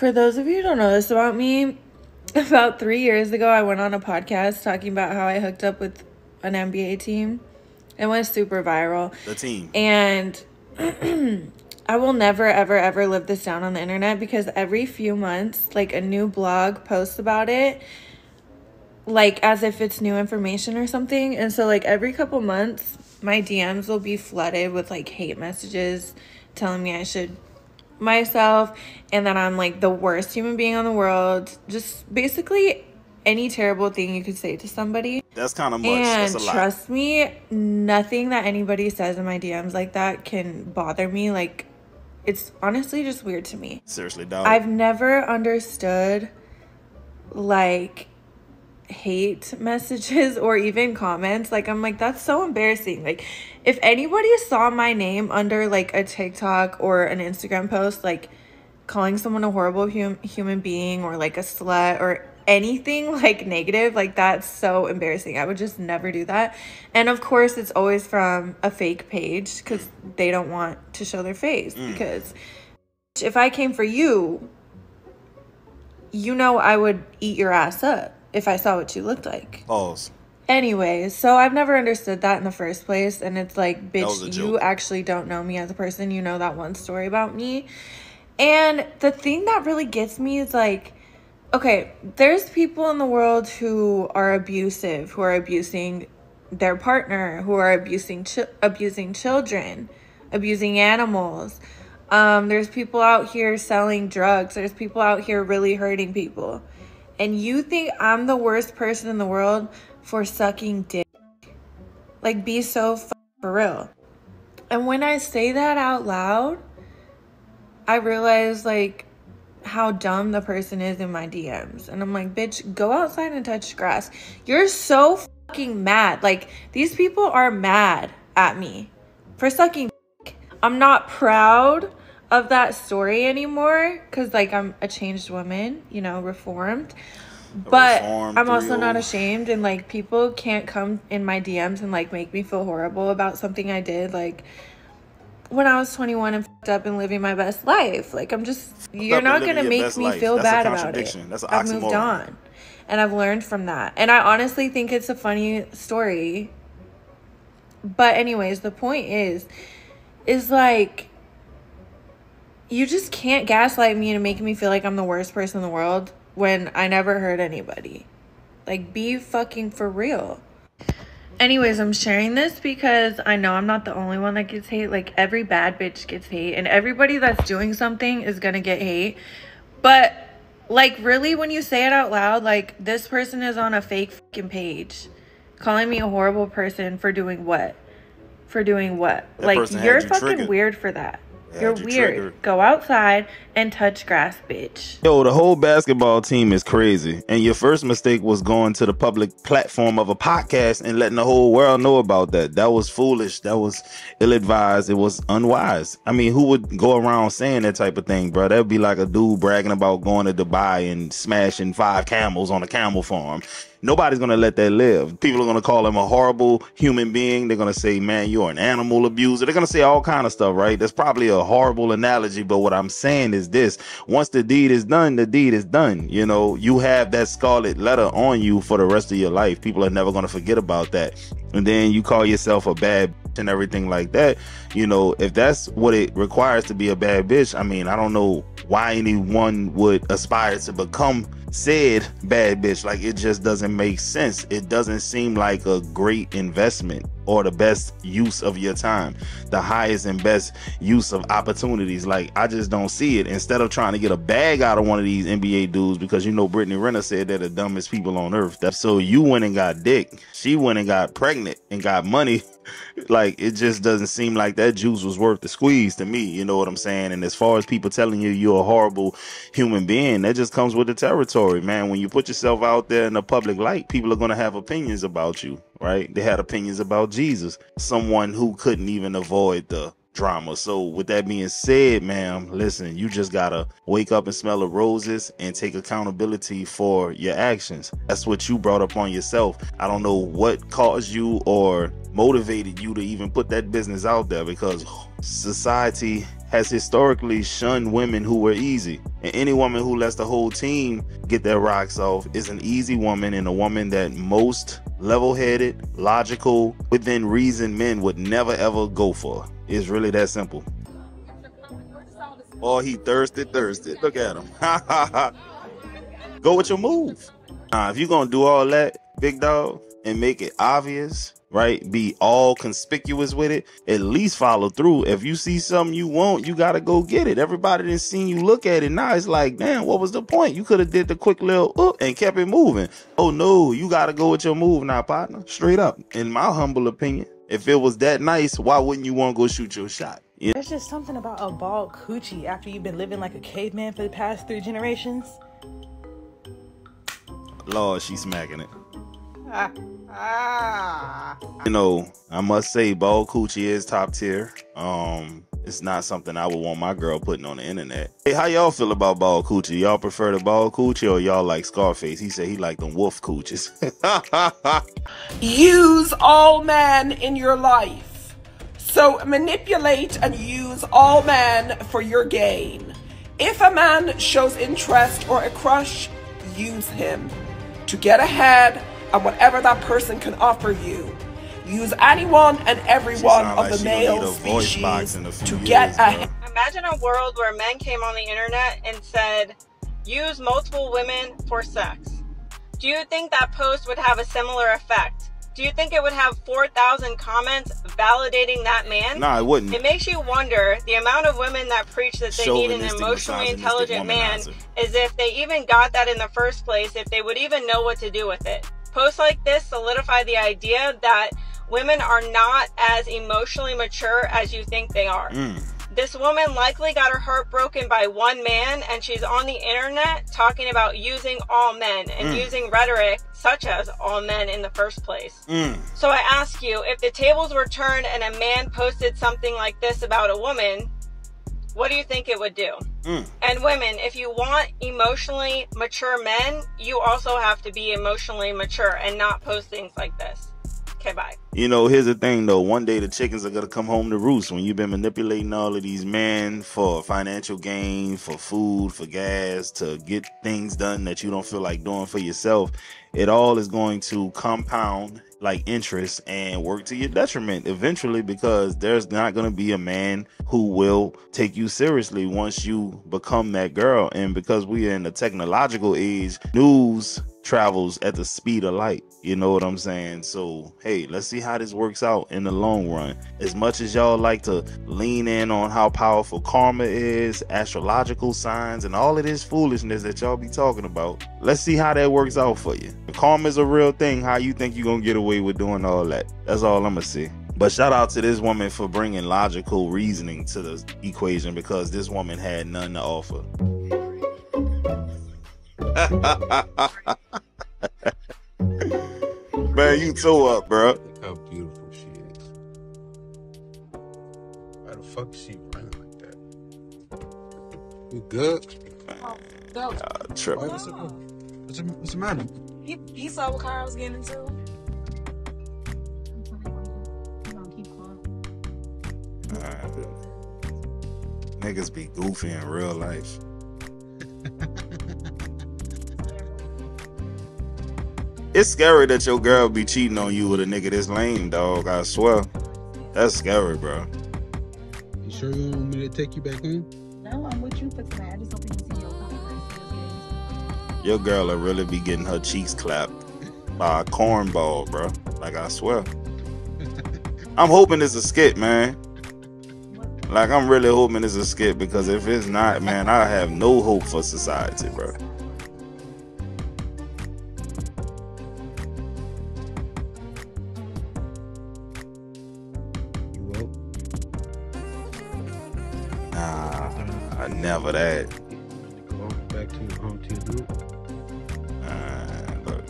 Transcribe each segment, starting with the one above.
For those of you who don't know this about me, about 3 years ago, I went on a podcast talking about how I hooked up with an NBA team. It went super viral. The team. And I will never, ever, ever live this down on the internet because every few months, like, a new blog posts about it, like, as if it's new information or something. And so, like, every couple months, my DMs will be flooded with, like, hate messages telling me I should myself and that I'm, like, the worst human being in the world. Just basically any terrible thing you could say to somebody. That's kind of much. And that's a lot. Trust me, nothing that anybody says in my DMs like that can bother me. Like, it's honestly just weird to me. Seriously, dog. I've never understood, like, hate messages or even comments. Like, I'm like, that's so embarrassing. Like, if anybody saw my name under, like, a TikTok or an Instagram post, like, calling someone a horrible human being or, like, a slut or anything, like, negative, like, that's so embarrassing. I would just never do that. And of course it's always from a fake page because they don't want to show their face, because if I came for you, you know, I would eat your ass up if I saw what you looked like. Balls. Anyways, so I've never understood that in the first place. And it's like, bitch, you actually don't know me as a person. You know that one story about me. And the thing that really gets me is, like, okay, there's people in the world who are abusive, who are abusing their partner, who are abusing children, abusing animals. There's people out here selling drugs. There's people out here really hurting people. And you think I'm the worst person in the world for sucking dick? Like, be so for real. And when I say that out loud, I realize, like, how dumb the person is in my DMs. And I'm like, bitch, go outside and touch grass. You're so fucking mad. Like, these people are mad at me for sucking dick. I'm not proud of that story anymore because, like, I'm a changed woman, you know, reformed, but I'm also not ashamed. And, like, people can't come in my DMs and, like, make me feel horrible about something I did, like, when I was 21 and fucked up and living my best life. Like, I'm just, you're not gonna make me feel bad about it. I've moved on and I've learned from that, and I honestly think it's a funny story. But anyways, the point is like, you just can't gaslight me and make me feel like I'm the worst person in the world when I never hurt anybody. Like, be fucking for real. Anyways, I'm sharing this because I know I'm not the only one that gets hate. Like, every bad bitch gets hate, and everybody that's doing something is gonna get hate. But, like, really, when you say it out loud, like, this person is on a fake fucking page calling me a horrible person for doing what? For doing what? Like, you're fucking weird for that. You're weird. Go outside and touch grass, bitch. Yo, the whole basketball team is crazy. And your first mistake was going to the public platform of a podcast and letting the whole world know about that. That was foolish. That was ill-advised. It was unwise. I mean, who would go around saying that type of thing, bro? That would be like a dude bragging about going to Dubai and smashing 5 camels on a camel farm. Nobody's going to let that live. People are going to call him a horrible human being. They're going to say, man, you're an animal abuser. They're going to say all kind of stuff, right? That's probably a horrible analogy. But what I'm saying is this. Once the deed is done, the deed is done. You know, you have that scarlet letter on you for the rest of your life. People are never going to forget about that. And then you call yourself a bad bitch and everything like that. You know, if that's what it requires to be a bad bitch, I mean, I don't know why anyone would aspire to become said bad bitch. Like, it just doesn't make sense. It doesn't seem like a great investment or the best use of your time, the highest and best use of opportunities. Like, I just don't see it. Instead of trying to get a bag out of one of these NBA dudes, because, you know, Brittany Renner said they're the dumbest people on earth. So you went and got dick, she went and got pregnant and got money. Like, it just doesn't seem like that juice was worth the squeeze to me. You know what I'm saying? And as far as people telling you you're a horrible human being, that just comes with the territory, man. When you put yourself out there in the public light, people are going to have opinions about you, right? They had opinions about Jesus, someone who couldn't even avoid the drama. So with that being said, ma'am, listen, you just gotta wake up and smell the roses and take accountability for your actions. That's what you brought up on yourself. I don't know what caused you or motivated you to even put that business out there, because society has historically shunned women who were easy. And any woman who lets the whole team get their rocks off is an easy woman, and a woman that most level-headed, logical, within reason men would never ever go for. It's really that simple. Oh, he thirsted. Look at him. Go with your move. If you're gonna do all that, big dog, and make it obvious, right? Be all conspicuous with it. At least follow through. If you see something you want, you gotta go get it. Everybody done seen you look at it. Now it's like, damn, what was the point? You could have did the quick little and kept it moving. Oh no, you gotta go with your move now, partner. Straight up. In my humble opinion, if it was that nice, why wouldn't you want to go shoot your shot? Yeah. There's just something about a bald coochie after you've been living like a caveman for the past 3 generations. Lord, she's smacking it. You know, I must say, bald coochie is top tier. It's not something I would want my girl putting on the internet. Hey, how y'all feel about bald coochie? Y'all prefer the bald coochie, or y'all like Scarface? He said he liked them wolf coochies. Use all men in your life. So manipulate and use all men for your gain. If a man shows interest or a crush, use him to get ahead and whatever that person can offer you. Use anyone and everyone of the male species to get ahead. Imagine a world where men came on the internet and said, use multiple women for sex. Do you think that post would have a similar effect? Do you think it would have 4,000 comments validating that man? No, it wouldn't. It makes you wonder the amount of women that preach that they need an emotionally intelligent man, is if they even got that in the first place, if they would even know what to do with it. Posts like this solidify the idea that women are not as emotionally mature as you think they are. This woman likely got her heart broken by one man, and she's on the internet talking about using all men and using rhetoric such as all men in the first place. So I ask you, if the tables were turned and a man posted something like this about a woman, what do you think it would do? And women, if you want emotionally mature men, you also have to be emotionally mature and not post things like this. Okay, bye. You know, here's the thing though. One day the chickens are gonna come home to roost when you've been manipulating all of these men for financial gain, for food, for gas, to get things done that you don't feel like doing for yourself. It all is going to compound like interest and work to your detriment eventually, because there's not going to be a man who will take you seriously once you become that girl. And because we are in the technological age, news travels at the speed of light. You know what I'm saying? So, hey, let's see how this works out in the long run. As much as y'all like to lean in on how powerful karma is, astrological signs, and all of this foolishness that y'all be talking about, let's see how that works out for you. If karma is a real thing, how you think you're going to get away with doing all that? That's all I'm going to say. But shout out to this woman for bringing logical reasoning to the equation, because this woman had none to offer. Man, you tore up, bro. Look how beautiful she is. Why the fuck is she running like that? You good? Oh, no. Tripping. What's the matter? He saw what car I was getting into. Niggas be goofy in real life. It's scary that your girl be cheating on you with a nigga this lame, dog. I swear. That's scary, bro. You sure you want me to take you back in? No, I'm with you for tonight. I just don't think you see your girl. Your girl will really be getting her cheeks clapped by a cornball, bro. Like, I swear. I'm hoping it's a skit, man. Like, I'm really hoping it's a skit, because if it's not, man, I have no hope for society, bro. Never that. Go back to your home to your group. Look.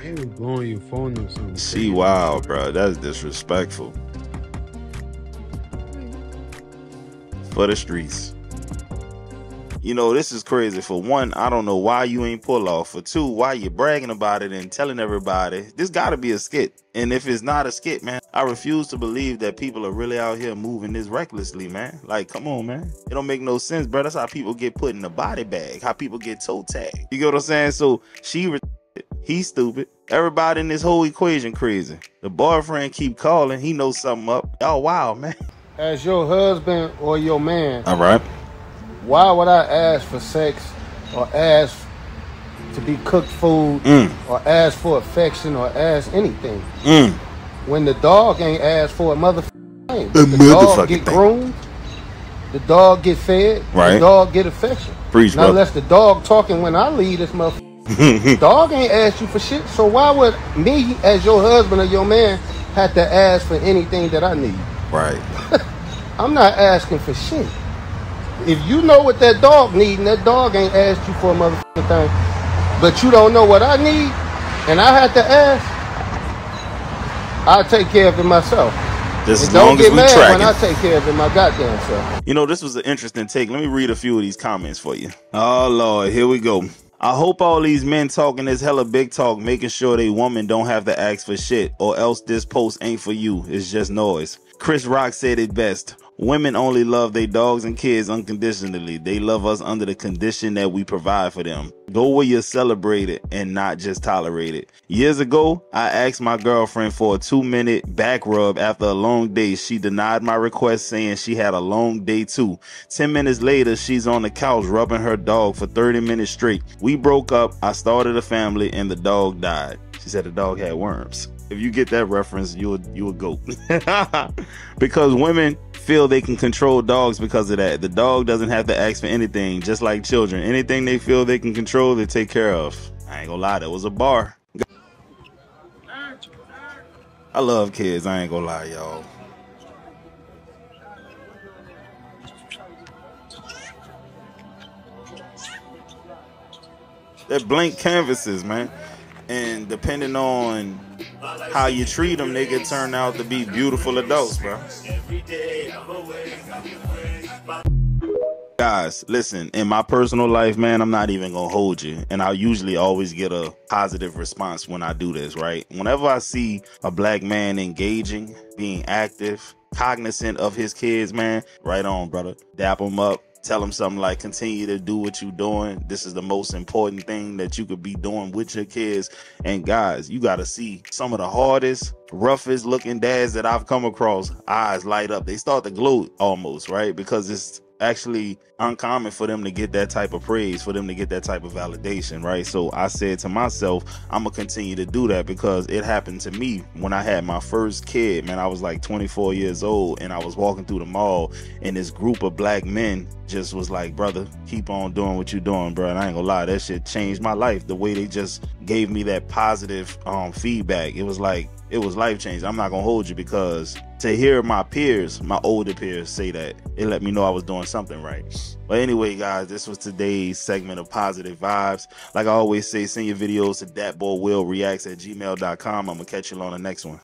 They were blowing your phone or something. See, wow, bro. That's disrespectful. For the streets. You know, this is crazy. For one, I don't know why you ain't pull off. For two, why you bragging about it and telling everybody? This gotta be a skit. And if it's not a skit, man, I refuse to believe that people are really out here moving this recklessly, man. Like, come on, man. It don't make no sense, bro. That's how people get put in the body bag, how people get toe tagged. You get what I'm saying? So she, he's stupid. Everybody in this whole equation crazy. The boyfriend keep calling. He knows something up. Y'all wild, man. As your husband or your man. All right. Why would I ask for sex or ask to be cooked food or ask for affection or ask anything when the dog ain't asked for a motherfucking thing? The dog get groomed, the dog get fed, right. The dog get affection. Preach, now, unless the dog talking when I leave this motherfucker, dog ain't asked you for shit. So why would me as your husband or your man have to ask for anything that I need? Right. I'm not asking for shit. If you know what that dog need, and that dog ain't asked you for a motherfucking thing, but you don't know what I need, and I have to ask, I'll take care of it myself. Just as long as we track it. I take care of it my goddamn self. You know, this was an interesting take. Let me read a few of these comments for you. Oh, Lord, here we go. I hope all these men talking this hella big talk, making sure they woman don't have to ask for shit, or else this post ain't for you. It's just noise. Chris Rock said it best. Women only love their dogs and kids unconditionally. They love us under the condition that we provide for them. Go where you're celebrated and not just tolerated. Years ago, I asked my girlfriend for a 2-minute back rub after a long day. She denied my request, saying she had a long day too. 10 minutes later, she's on the couch rubbing her dog for 30 minutes straight. We broke up, I started a family, and the dog died. She said the dog had worms. If you get that reference, you'll go. Because women feel they can control dogs because of that. The dog doesn't have to ask for anything, just like children. Anything they feel they can control, they take care of. I ain't gonna lie, that was a bar. I love kids, I ain't gonna lie, y'all. They're blank canvases, man. And depending on how you treat them, they can turn out to be beautiful adults, bro. Guys, listen, in my personal life, man, I'm not even gonna hold you. And I usually always get a positive response when I do this, right? Whenever I see a black man engaging, being active, cognizant of his kids, man, right on, brother. Dap him up. Tell them something like, continue to do what you're doing. This is the most important thing that you could be doing with your kids. And guys, you got to see some of the hardest, roughest looking dads that I've come across. Eyes light up. They start to glow almost, right? Because it's actually uncommon for them to get that type of praise, for them to get that type of validation, right? So I said to myself, I'm gonna continue to do that, because it happened to me when I had my first kid, man. I was like 24 years old, and I was walking through the mall, and this group of black men just was like, brother, keep on doing what you're doing, bro. And I ain't gonna lie, that shit changed my life. The way they just gave me that positive feedback, it was like, it was life-changing. I'm not gonna hold you, because to hear my peers, my older peers, say that, it let me know I was doing something right. But anyway, guys, this was today's segment of Positive Vibes. Like I always say, send your videos to datboywillreacts@gmail.com. I'm gonna catch you on the next one.